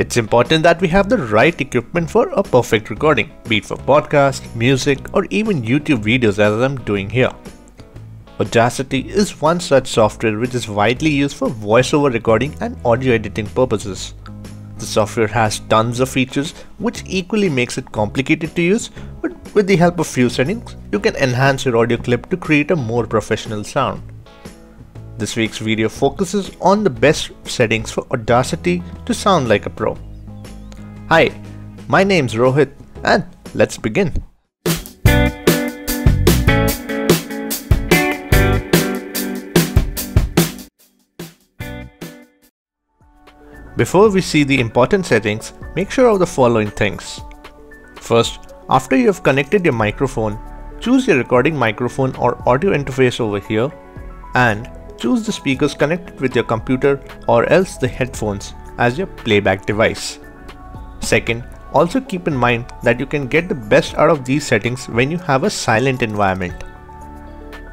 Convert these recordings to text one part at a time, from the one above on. It's important that we have the right equipment for a perfect recording, be it for podcast, music, or even YouTube videos as I'm doing here. Audacity is one such software which is widely used for voiceover recording and audio editing purposes. The software has tons of features which equally makes it complicated to use, but with the help of few settings, you can enhance your audio clip to create a more professional sound. This week's video focuses on the best settings for Audacity to sound like a pro. Hi, my name's Rohit and let's begin. Before we see the important settings, make sure of the following things. First, after you have connected your microphone, choose your recording microphone or audio interface over here and choose the speakers connected with your computer or else the headphones as your playback device. Second, also keep in mind that you can get the best out of these settings when you have a silent environment.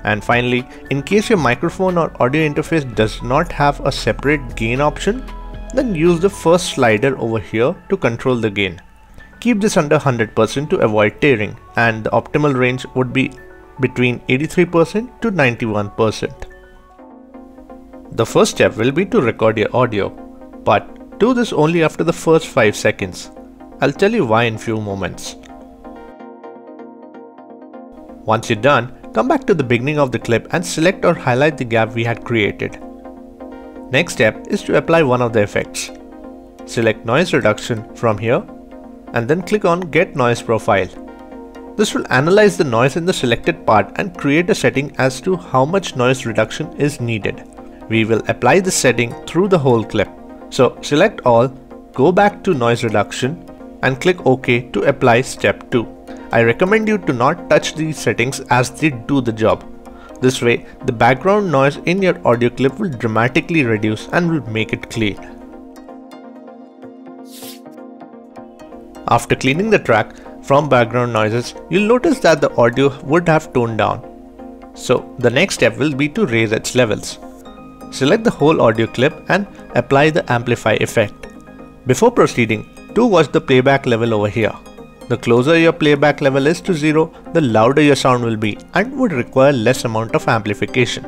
And finally, in case your microphone or audio interface does not have a separate gain option, then use the first slider over here to control the gain. Keep this under 100% to avoid tearing, and the optimal range would be between 83% to 91%. The first step will be to record your audio, but do this only after the first 5 seconds. I'll tell you why in few moments. Once you're done, come back to the beginning of the clip and select or highlight the gap we had created. Next step is to apply one of the effects. Select noise reduction from here and then click on get noise profile. This will analyze the noise in the selected part and create a setting as to how much noise reduction is needed. We will apply this setting through the whole clip. So select all, go back to noise reduction and click OK to apply step 2. I recommend you to not touch these settings as they do the job. This way, the background noise in your audio clip will dramatically reduce and will make it clean. After cleaning the track from background noises, you'll notice that the audio would have toned down. So the next step will be to raise its levels. Select the whole audio clip and apply the amplify effect. Before proceeding, do watch the playback level over here. The closer your playback level is to 0, the louder your sound will be and would require less amount of amplification.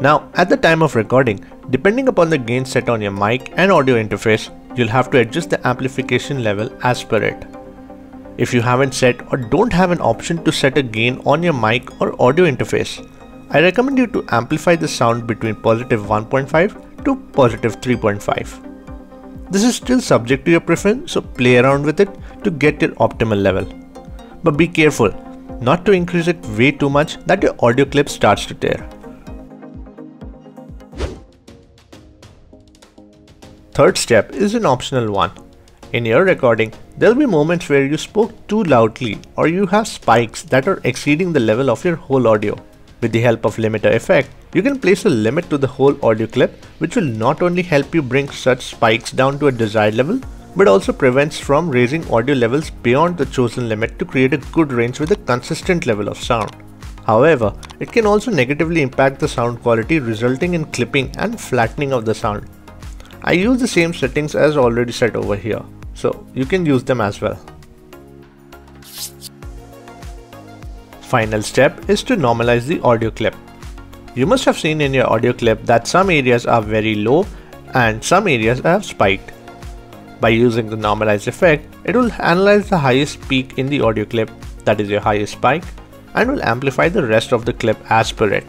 Now, at the time of recording, depending upon the gain set on your mic and audio interface, you'll have to adjust the amplification level as per it. If you haven't set or don't have an option to set a gain on your mic or audio interface, I recommend you to amplify the sound between positive 1.5 to positive 3.5. This is still subject to your preference, so play around with it to get your optimal level. But be careful not to increase it way too much that your audio clip starts to tear. Third step is an optional one. In your recording, there'll be moments where you spoke too loudly or you have spikes that are exceeding the level of your whole audio. With the help of limiter effect, you can place a limit to the whole audio clip, which will not only help you bring such spikes down to a desired level, but also prevents from raising audio levels beyond the chosen limit to create a good range with a consistent level of sound. However, it can also negatively impact the sound quality, resulting in clipping and flattening of the sound. I use the same settings as already set over here, so you can use them as well. Final step is to normalize the audio clip. You must have seen in your audio clip that some areas are very low and some areas have spiked. By using the normalize effect, it will analyze the highest peak in the audio clip, that is your highest spike, and will amplify the rest of the clip as per it.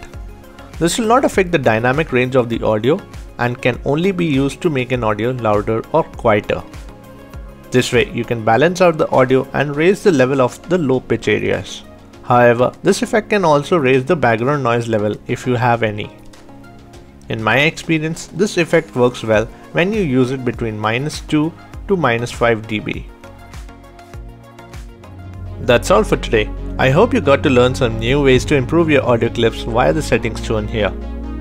This will not affect the dynamic range of the audio and can only be used to make an audio louder or quieter. This way, you can balance out the audio and raise the level of the low pitch areas. However, this effect can also raise the background noise level if you have any. In my experience, this effect works well when you use it between -2 to -5 dB. That's all for today. I hope you got to learn some new ways to improve your audio clips via the settings shown here.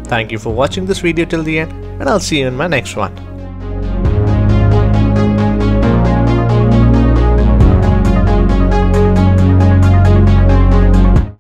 Thank you for watching this video till the end, and I'll see you in my next one.